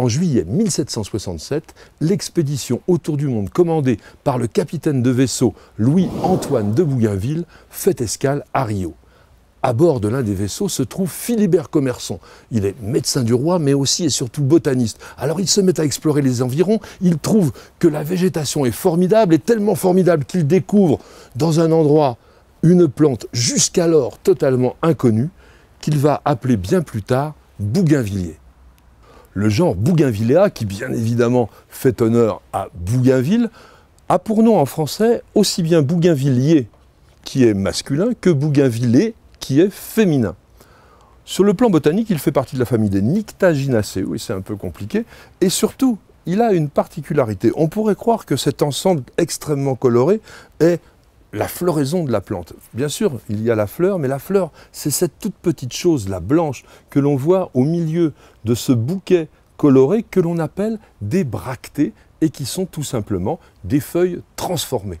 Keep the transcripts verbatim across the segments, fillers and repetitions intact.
en juillet mille sept cent soixante-sept, l'expédition autour du monde commandée par le capitaine de vaisseau Louis-Antoine de Bougainville fait escale à Rio. À bord de l'un des vaisseaux se trouve Philibert Commerçon. Il est médecin du roi, mais aussi et surtout botaniste. Alors il se met à explorer les environs, il trouve que la végétation est formidable, et tellement formidable qu'il découvre dans un endroit une plante jusqu'alors totalement inconnue, qu'il va appeler bien plus tard Bougainvilliers. Le genre Bougainvillea, qui bien évidemment fait honneur à Bougainville, a pour nom en français aussi bien Bougainvillier, qui est masculin, que Bougainvillée, qui est féminin. Sur le plan botanique, il fait partie de la famille des Nyctaginaceae, oui c'est un peu compliqué, et surtout, il a une particularité. On pourrait croire que cet ensemble extrêmement coloré est la floraison de la plante. Bien sûr, il y a la fleur, mais la fleur, c'est cette toute petite chose, la blanche, que l'on voit au milieu de ce bouquet coloré que l'on appelle des bractées et qui sont tout simplement des feuilles transformées.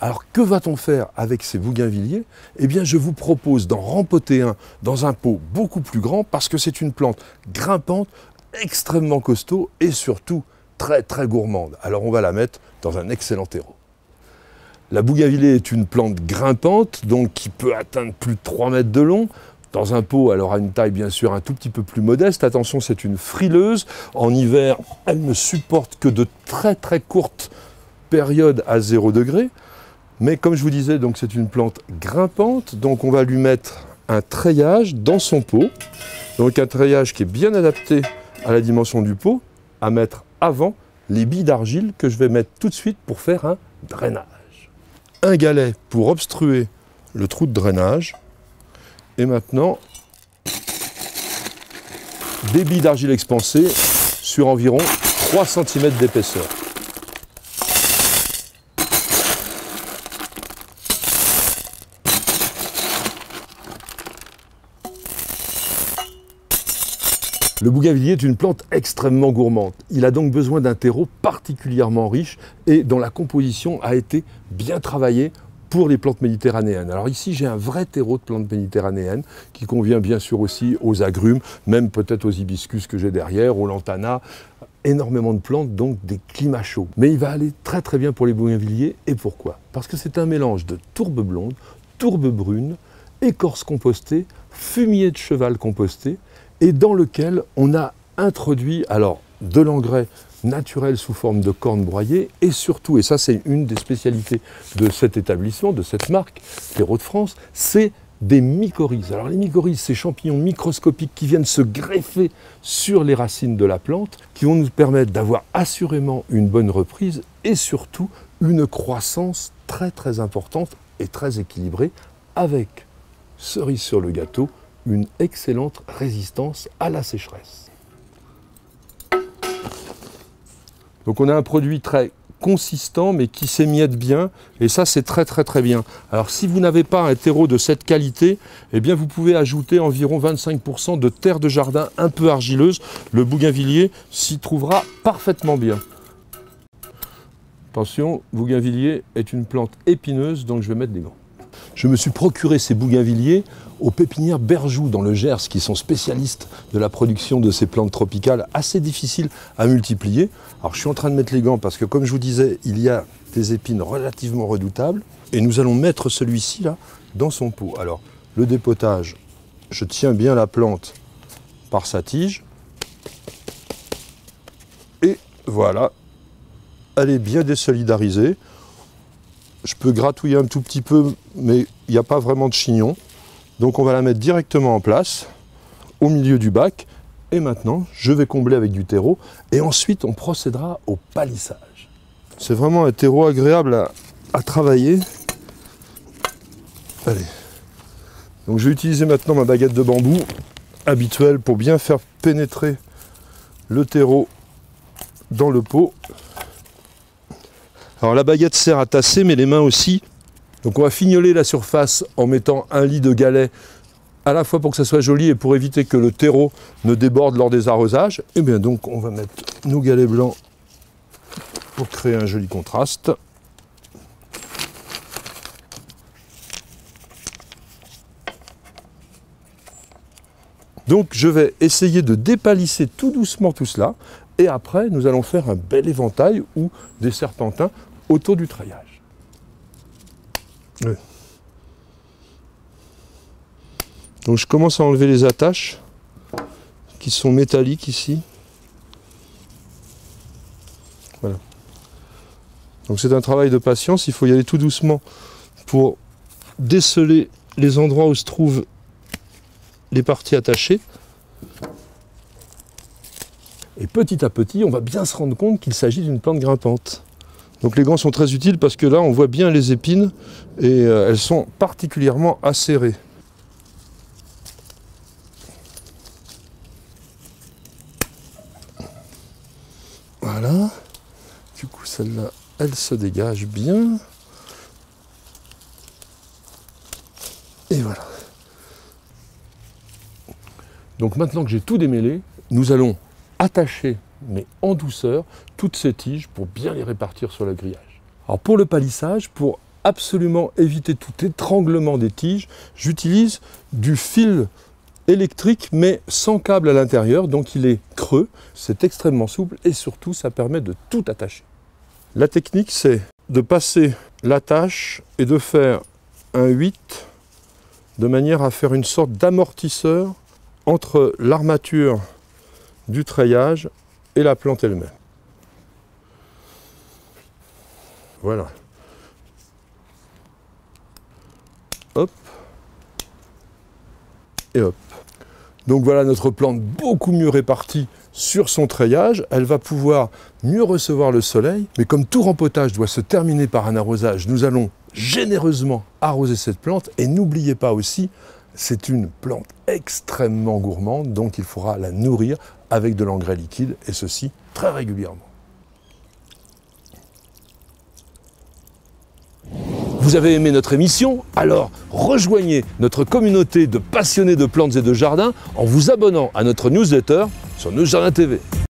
Alors que va-t-on faire avec ces bougainvilliers? Eh bien, je vous propose d'en rempoter un dans un pot beaucoup plus grand parce que c'est une plante grimpante, extrêmement costaud et surtout très très gourmande. Alors on va la mettre dans un excellent terreau. La bougainvillée est une plante grimpante, donc qui peut atteindre plus de trois mètres de long. Dans un pot, elle aura une taille bien sûr un tout petit peu plus modeste. Attention, c'est une frileuse. En hiver, elle ne supporte que de très très courtes périodes à zéro degré. Mais comme je vous disais, donc c'est une plante grimpante. Donc on va lui mettre un treillage dans son pot. Donc un treillage qui est bien adapté à la dimension du pot, à mettre avant les billes d'argile que je vais mettre tout de suite pour faire un drainage. Un galet pour obstruer le trou de drainage. Et maintenant, des billes d'argile expansées sur environ trois centimètres d'épaisseur. Le bougainvillier est une plante extrêmement gourmande. Il a donc besoin d'un terreau particulièrement riche et dont la composition a été bien travaillée pour les plantes méditerranéennes. Alors ici, j'ai un vrai terreau de plantes méditerranéennes qui convient bien sûr aussi aux agrumes, même peut-être aux hibiscus que j'ai derrière, aux lantanas, énormément de plantes, donc des climats chauds. Mais il va aller très très bien pour les bougainvilliers. Et pourquoi? Parce que c'est un mélange de tourbe blonde, tourbe brune, écorce compostée, fumier de cheval composté, et dans lequel on a introduit alors de l'engrais naturel sous forme de corne broyée et surtout, et ça c'est une des spécialités de cet établissement, de cette marque, Terreaux de France, c'est des mycorhizes. Alors les mycorhizes, ces champignons microscopiques qui viennent se greffer sur les racines de la plante, qui vont nous permettre d'avoir assurément une bonne reprise et surtout une croissance très très importante et très équilibrée avec, cerise sur le gâteau, une excellente résistance à la sécheresse. Donc on a un produit très consistant mais qui s'émiette bien et ça c'est très très très bien. Alors si vous n'avez pas un terreau de cette qualité, eh bien vous pouvez ajouter environ vingt-cinq pour cent de terre de jardin un peu argileuse. Le bougainvillier s'y trouvera parfaitement bien. Attention, bougainvillier est une plante épineuse donc je vais mettre des gants. Je me suis procuré ces bougainvilliers aux pépinières Berjoux dans le Gers, qui sont spécialistes de la production de ces plantes tropicales assez difficiles à multiplier. Alors je suis en train de mettre les gants parce que comme je vous disais, il y a des épines relativement redoutables. Et nous allons mettre celui-ci là dans son pot. Alors le dépotage, je tiens bien la plante par sa tige. Et voilà, elle est bien désolidarisée. Je peux gratouiller un tout petit peu, mais il n'y a pas vraiment de chignon. Donc on va la mettre directement en place, au milieu du bac. Et maintenant, je vais combler avec du terreau. Et ensuite, on procédera au palissage. C'est vraiment un terreau agréable à, à travailler. Allez. Donc je vais utiliser maintenant ma baguette de bambou habituelle pour bien faire pénétrer le terreau dans le pot. Alors la baguette sert à tasser, mais les mains aussi. Donc on va fignoler la surface en mettant un lit de galets, à la fois pour que ça soit joli et pour éviter que le terreau ne déborde lors des arrosages. Et bien donc on va mettre nos galets blancs pour créer un joli contraste. Donc je vais essayer de dépalisser tout doucement tout cela. Et après, nous allons faire un bel éventail ou des serpentins autour du treillage. Oui. Donc je commence à enlever les attaches qui sont métalliques ici. Voilà. Donc c'est un travail de patience, il faut y aller tout doucement pour déceler les endroits où se trouvent les parties attachées. Et petit à petit, on va bien se rendre compte qu'il s'agit d'une plante grimpante. Donc les gants sont très utiles parce que là, on voit bien les épines et elles sont particulièrement acérées. Voilà. Du coup, celle-là, elle se dégage bien. Et voilà. Donc maintenant que j'ai tout démêlé, nous allons attacher, mais en douceur, toutes ces tiges pour bien les répartir sur le grillage. Alors pour le palissage, pour absolument éviter tout étranglement des tiges, j'utilise du fil électrique mais sans câble à l'intérieur, donc il est creux, c'est extrêmement souple et surtout ça permet de tout attacher. La technique c'est de passer l'attache et de faire un huit de manière à faire une sorte d'amortisseur entre l'armature du treillage et la plante elle-même. Voilà. Hop. Et hop. Donc voilà notre plante beaucoup mieux répartie sur son treillage. Elle va pouvoir mieux recevoir le soleil. Mais comme tout rempotage doit se terminer par un arrosage, nous allons généreusement arroser cette plante. Et n'oubliez pas aussi, c'est une plante extrêmement gourmande, donc il faudra la nourrir avec de l'engrais liquide, et ceci très régulièrement. Vous avez aimé notre émission? Alors rejoignez notre communauté de passionnés de plantes et de jardins en vous abonnant à notre newsletter sur New T V.